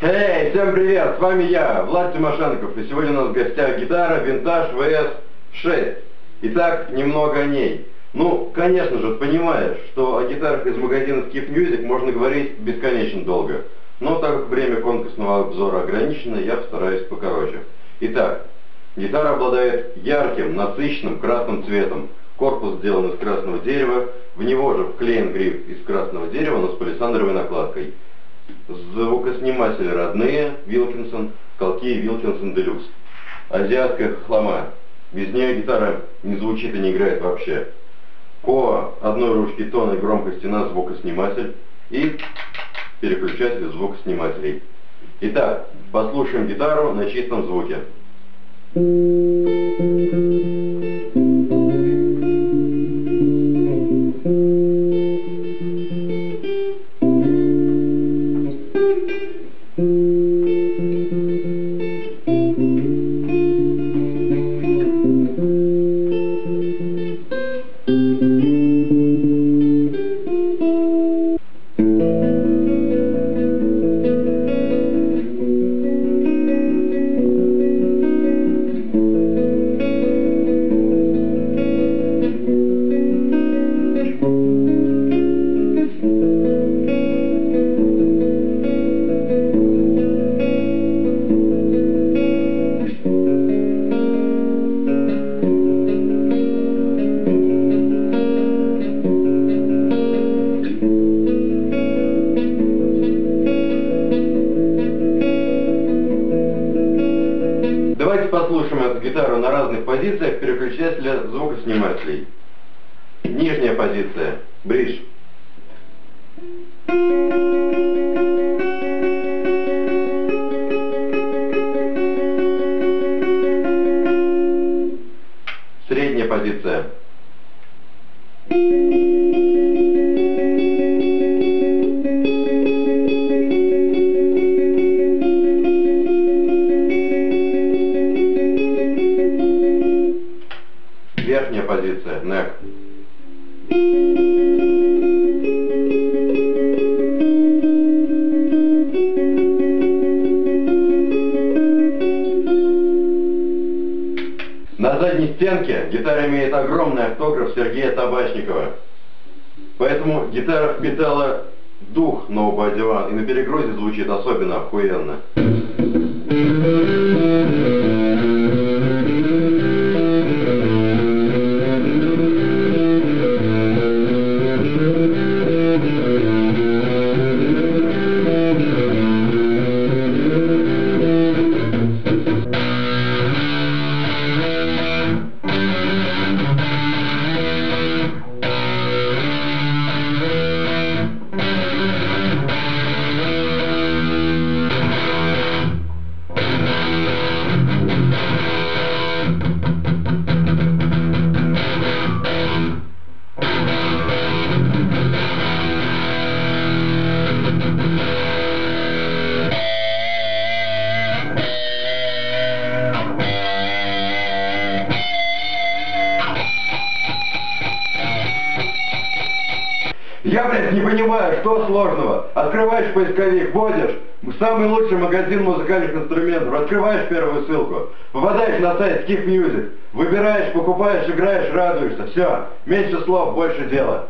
Эй, всем привет! С вами я, Влад Тимошенков, и сегодня у нас в гостях гитара Vintage VS6. Итак, немного о ней. Ну, конечно же, понимаешь, что о гитарах из магазина Skif Music можно говорить бесконечно долго. Но так как время конкурсного обзора ограничено, я постараюсь покороче. Итак, гитара обладает ярким, насыщенным красным цветом. Корпус сделан из красного дерева, в него же вклеен гриф из красного дерева, но с палисандровой накладкой. Звукосниматели родные, Уилкинсон, колки Уилкинсон Делюкс. Азиатская хлама. Без нее гитара не звучит и не играет вообще. По одной ручке тон и громкости на звукосниматель и переключатель звукоснимателей. Итак, послушаем гитару на чистом звуке. Послушаем эту гитару на разных позициях переключателя звукоснимателей. Нижняя позиция. Бридж. Средняя позиция. Верхняя позиция, нек. На задней стенке гитара имеет огромный автограф Сергея Табачникова. Поэтому гитара впитала дух нового дивана и на перегрузе звучит особенно охуенно. Я, блядь, не понимаю, что сложного. Открываешь поисковик, вводишь самый лучший магазин музыкальных инструментов, открываешь первую ссылку, попадаешь на сайт Skif Music, выбираешь, покупаешь, играешь, радуешься. Все, меньше слов, больше дела.